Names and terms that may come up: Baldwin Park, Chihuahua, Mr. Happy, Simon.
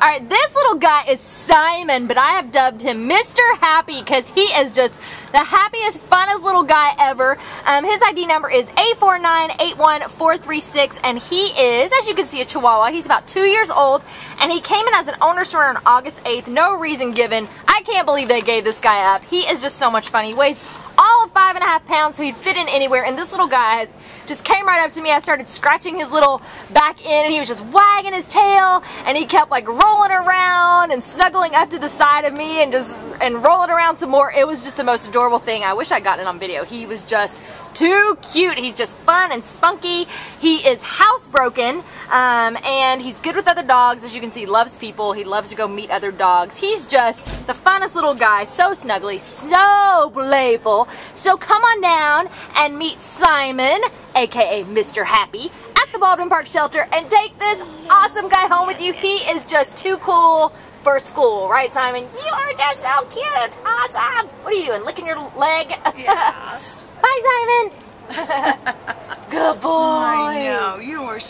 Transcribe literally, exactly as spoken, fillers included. Alright, this little guy is Simon, but I have dubbed him Mister Happy because he is just the happiest, funnest little guy ever. Um, his I D number is A four nine eight one four three six, and he is, as you can see, a Chihuahua. He's about two years old, and he came in as an owner surrender on August eighth. No reason given. I can't believe they gave this guy up. He is just so much fun. He weighs all of five and a half pounds, so he'd fit in anywhere, and this little guy has just came right up to me. I started scratching his little back end, and he was just wagging his tail, and he kept like rolling around and snuggling up to the side of me and just and rolling around some more. It was just the most adorable thing. I wish I got it on video. He was just too cute. He's just fun and spunky. He is housebroken, um, and he's good with other dogs. As you can see, he loves people. He loves to go meet other dogs. He's just the funnest little guy. So snuggly, so playful. So come on down and meet Simon, aka Mister Happy, at the Baldwin Park shelter and take this awesome guy home with you. He is just too cool for school. Right, Simon? You are just so cute. Awesome. What are you doing? Licking your leg? Yes. Bye, Simon. Good boy. I know. You are so